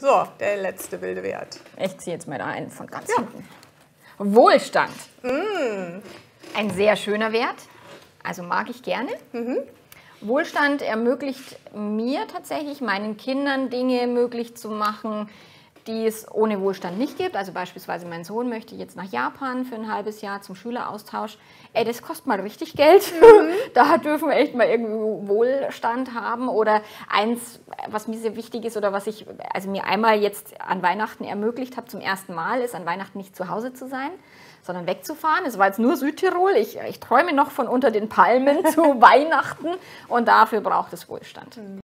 So, der letzte wilde Wert. Ich ziehe jetzt mal einen von ganz hinten. Wohlstand. Mm. Ein sehr schöner Wert, also mag ich gerne. Mhm. Wohlstand ermöglicht mir tatsächlich, meinen Kindern Dinge möglich zu machen, die es ohne Wohlstand nicht gibt. Also beispielsweise mein Sohn möchte jetzt nach Japan für ein halbes Jahr zum Schüleraustausch. Ey, das kostet mal richtig Geld. Mhm. Da dürfen wir echt mal irgendwie Wohlstand haben. Oder eins, was mir sehr wichtig ist oder was ich mir einmal jetzt an Weihnachten ermöglicht habe, zum ersten Mal, ist an Weihnachten nicht zu Hause zu sein, sondern wegzufahren. Es war jetzt nur Südtirol. Ich träume noch von unter den Palmen zu Weihnachten. Und dafür braucht es Wohlstand. Mhm.